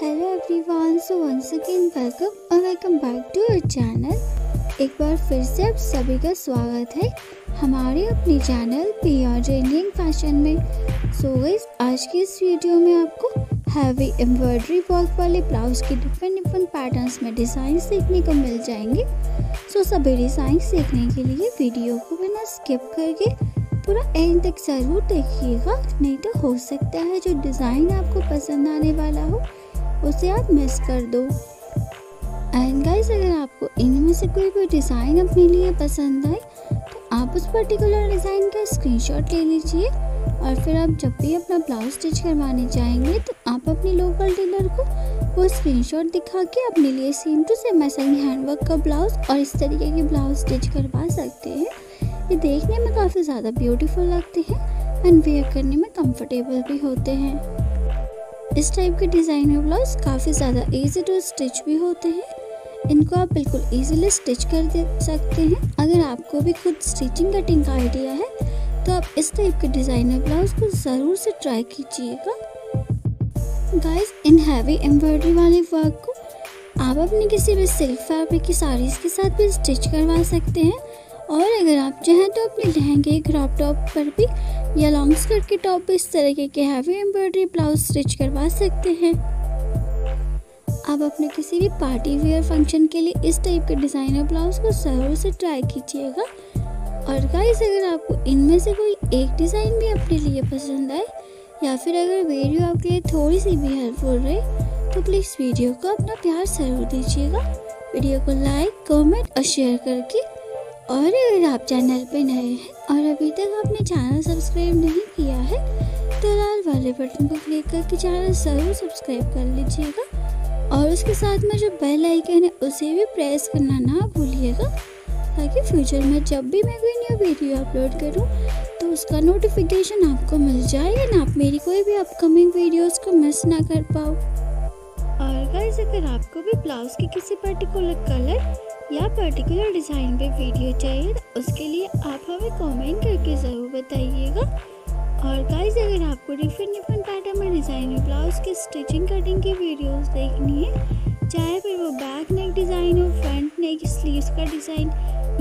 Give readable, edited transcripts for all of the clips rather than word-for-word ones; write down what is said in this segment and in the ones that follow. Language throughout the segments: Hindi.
Hello everyone, so once again welcome और welcome back to our channel. एक बार फिर से आप सभी का स्वागत है हमारे अपने चैनल पीआर ट्रेंडिंग फैशन में। सो गाइस, आज की इस वीडियो में आपको हैवी एम्ब्रॉयडरी वर्क वाले ब्लाउज के डिफरेंट डिफरेंट पैटर्न्स में डिज़ाइंस देखने को मिल जाएंगे। सो सभी डिज़ाइंस देखने के लिए वीडियो को बिना स्किप करके पूरा एंड तक ज़रूर देखिएगा, नहीं तो हो सकता है जो डिज़ाइन आपको पसंद आने वाला हो उसे आप मिस कर दो। एंड गाइस, अगर आपको इनमें से कोई भी डिज़ाइन अपने लिए पसंद आए तो आप उस पर्टिकुलर डिज़ाइन का स्क्रीनशॉट ले लीजिए और फिर आप जब भी अपना ब्लाउज स्टिच करवाने जाएंगे तो आप अपने लोकल टेलर को वो स्क्रीनशॉट दिखा के अपने लिए सेम टू सेम ऐसा ही हैंडवर्क का ब्लाउज और इस तरीके के ब्लाउज स्टिच करवा सकते हैं। ये देखने में काफ़ी ज़्यादा ब्यूटीफुल लगते हैं एंड वेयर करने में कंफर्टेबल भी होते हैं। इस टाइप के डिज़ाइन में ब्लाउज काफ़ी ज़्यादा इजी टू स्टिच भी होते हैं। इनको आप बिल्कुल इजीली स्टिच कर दे सकते हैं। अगर आपको भी खुद स्टिचिंग कटिंग का आइडिया है तो आप इस टाइप के डिज़ाइन में ब्लाउज को ज़रूर से ट्राई कीजिएगा। गाइस, इन हैवी एम्ब्रॉयडरी वाले वर्क को आप अपने किसी भी सिल्क फैब्रिक की साड़ीज़ के साथ भी स्टिच करवा सकते हैं और अगर आप चाहें तो अपने लहंगे, क्रॉप टॉप पर भी या लॉन्ग स्कर्ट के टॉप पर इस तरीके के हैवी एम्ब्रॉयडरी ब्लाउज स्टिच करवा सकते हैं। आप अपने किसी भी पार्टी वेयर फंक्शन के लिए इस टाइप के डिज़ाइनर ब्लाउज को ज़रूर से ट्राई कीजिएगा। और गाइस, अगर आपको इनमें से कोई एक डिज़ाइन भी अपने लिए पसंद आए या फिर अगर वीडियो आपके लिए थोड़ी सी भी हेल्पफुल रहे तो प्लीज़ वीडियो को अपना प्यार ज़रूर दीजिएगा। वीडियो को लाइक, कमेंट और शेयर करके, और अगर आप चैनल पे नए हैं और अभी तक आपने चैनल सब्सक्राइब नहीं किया है तो लाल वाले बटन को क्लिक करके चैनल ज़रूर सब्सक्राइब कर लीजिएगा और उसके साथ में जो बेल आइकन है उसे भी प्रेस करना ना भूलिएगा ताकि फ्यूचर में जब भी मैं कोई न्यू वीडियो अपलोड करूं तो उसका नोटिफिकेशन आपको मिल जाए एंड आप मेरी कोई भी अपकमिंग वीडियोज़ को मिस ना कर पाओ। और गाइस, अगर आपको भी ब्लाउज के किसी पर्टिकुलर कलर या पर्टिकुलर डिज़ाइन पे वीडियो चाहिए तो उसके लिए आप हमें कमेंट करके ज़रूर बताइएगा। और गाइस, अगर आपको डिफरेंट डिफरेंट पैटर्न में डिज़ाइन ब्लाउज की स्टिचिंग कटिंग की वीडियोस देखनी है, चाहे फिर वो बैक नेक डिज़ाइन हो, फ्रंट नेक, स्लीव्स का डिज़ाइन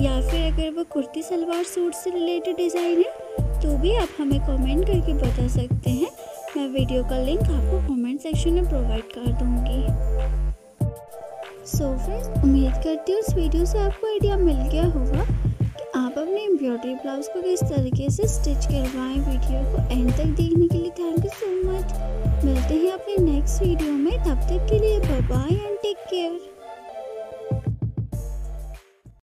या फिर अगर वो कुर्ती सलवार सूट से रिलेटेड डिज़ाइन है तो भी आप हमें कमेंट करके बता सकते हैं। मैं वीडियो का लिंक आपको कमेंट सेक्शन में प्रोवाइड कर दूँगी। सो फ्रेंड्स, उम्मीद करती हूँ इस वीडियो से आपको आइडिया मिल गया होगा कि आप अपने एम्ब्रॉयडरी ब्लाउज को किस तरीके से स्टिच करवाएं। वीडियो को एंड तक देखने के लिए थैंक यू सो मच। मिलते हैं अपने नेक्स्ट वीडियो में, तब तक के लिए बाय बाय।